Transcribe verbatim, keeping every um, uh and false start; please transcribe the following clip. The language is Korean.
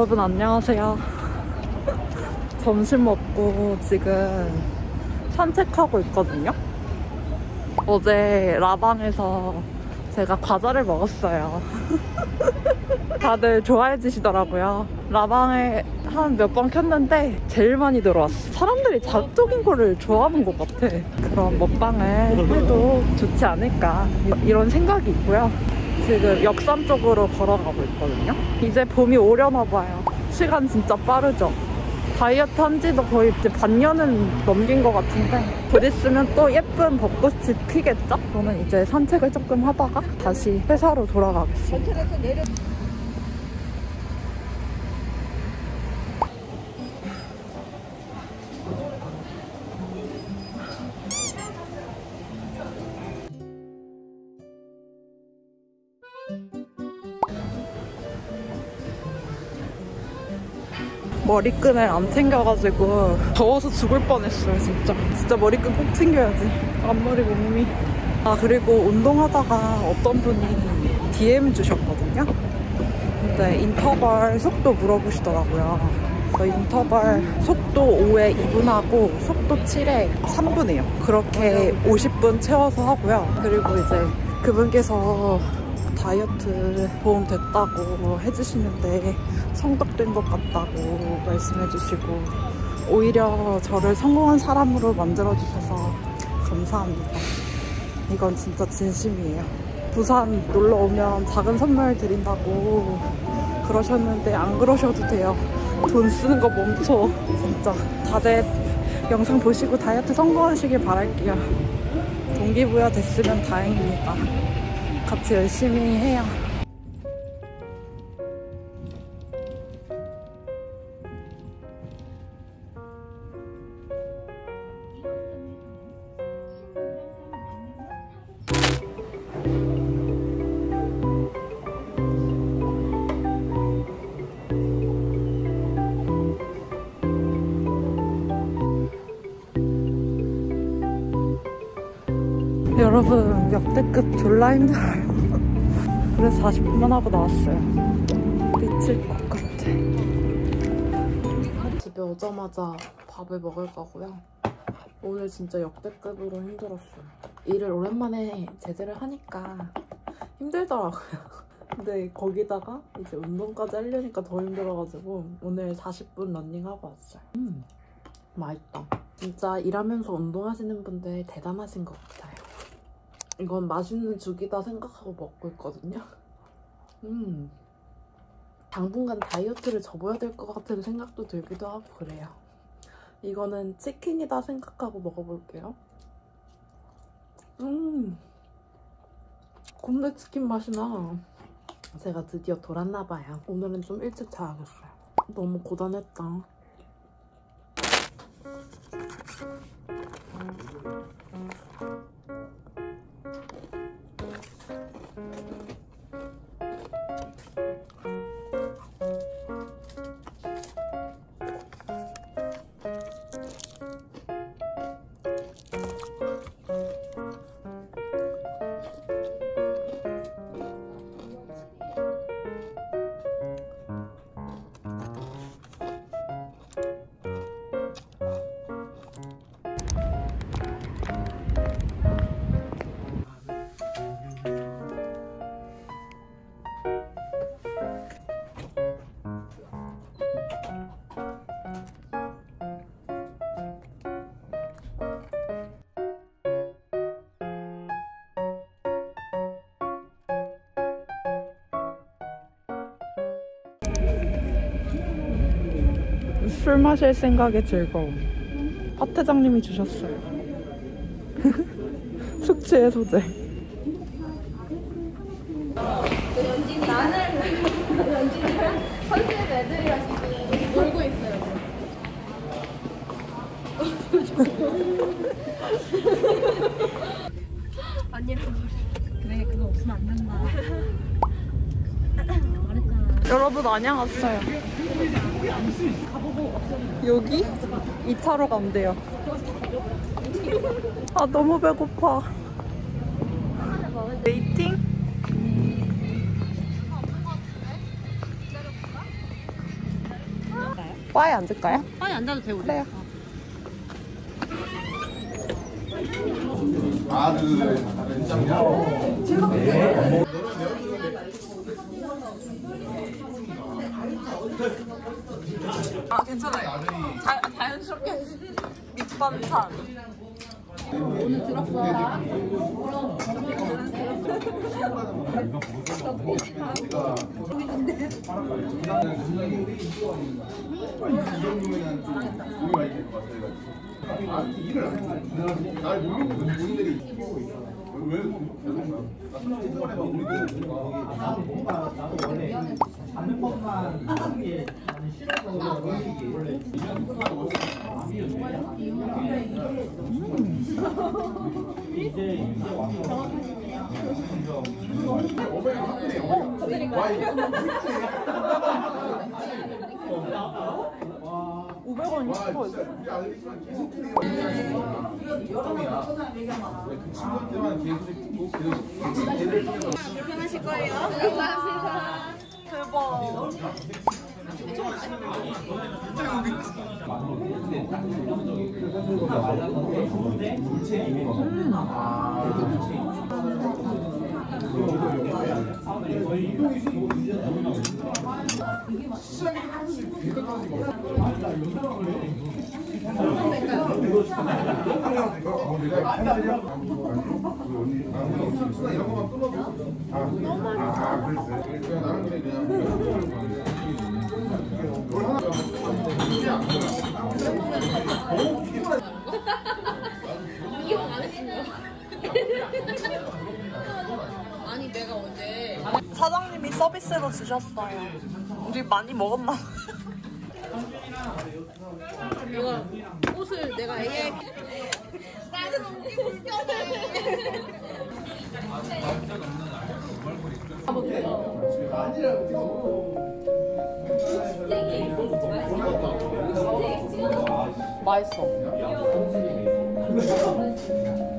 여러분 안녕하세요. 점심 먹고 지금 산책하고 있거든요. 어제 라방에서 제가 과자를 먹었어요. 다들 좋아해 주시더라고요. 라방에 한 몇 번 켰는데 제일 많이 들어왔어. 사람들이 자극적인 거를 좋아하는 것 같아. 그런 먹방을 해도 좋지 않을까 이런 생각이 있고요. 지금 역삼 쪽으로 걸어가고 있거든요. 이제 봄이 오려나 봐요. 시간 진짜 빠르죠. 다이어트 한 지도 거의 이제 반년은 넘긴 것 같은데 곧 있으면 또 예쁜 벚꽃이 피겠죠? 저는 이제 산책을 조금 하다가 다시 회사로 돌아가겠습니다. 머리끈을 안 챙겨가지고 더워서 죽을 뻔했어요. 진짜 진짜 머리끈 꼭 챙겨야지. 앞머리 몸이. 아 그리고 운동하다가 어떤 분이 디엠 주셨거든요. 근데 인터벌 속도 물어보시더라고요. 그래서 인터벌 속도 오에 이 분하고 속도 칠에 삼 분이에요 그렇게 오십 분 채워서 하고요. 그리고 이제 그분께서 다이어트 도움 됐다고 해주시는데 성덕된 것 같다고 말씀해주시고 오히려 저를 성공한 사람으로 만들어주셔서 감사합니다. 이건 진짜 진심이에요. 부산 놀러오면 작은 선물 드린다고 그러셨는데 안 그러셔도 돼요. 돈 쓰는 거 멈춰. 진짜 다들 영상 보시고 다이어트 성공하시길 바랄게요. 동기부여 됐으면 다행입니다. 같이 열심히 해요. 여러분 역대급 졸라 힘들어요. 그래서 사십 분만 하고 나왔어요. 미칠 것 같아. 집에 오자마자 밥을 먹을 거고요. 오늘 진짜 역대급으로 힘들었어요. 일을 오랜만에 제대로 하니까 힘들더라고요. 근데 거기다가 이제 운동까지 하려니까 더 힘들어가지고 오늘 사십 분 러닝하고 왔어요. 음, 맛있다. 진짜 일하면서 운동하시는 분들 대단하신 것 같아요. 이건 맛있는 죽이다 생각하고 먹고 있거든요. 음, 당분간 다이어트를 접어야 될 것 같은 생각도 들기도 하고 그래요. 이거는 치킨이다 생각하고 먹어볼게요. 음, 곰대 치킨 맛이 나. 제가 드디어 돌았나봐요. 오늘은 좀 일찍 자야겠어요. 너무 고단했다. 술 마실 생각에 즐거움. 파트장님이 주셨어요. 숙취의 소재. 나는 연진이랑 컨셉 애들이랑 지금 놀고 있어요. 언니 그래 그거 없으면 안 된다. 여러분 안녕하세요. 여기 이 차로 간대요. 아 너무 배고파. 웨이팅? 바에 앉을까요? 어, 바에 앉아도 되고 그래요. 아, 네. 아, 괜찮아요. 자, 자연스럽게 밑반찬. 오늘 들었어. 오백 원이 싶어요. 불편하실 거예요. 감사합니다. 대박. 아, 이용 안 했어요. 아니 내가 어제 사장님이 서비스로 주셨어요. 우리 많이 먹었나? 내가 옷을 내가 얘기해. 나는 옮기고 싶어. 맛있어.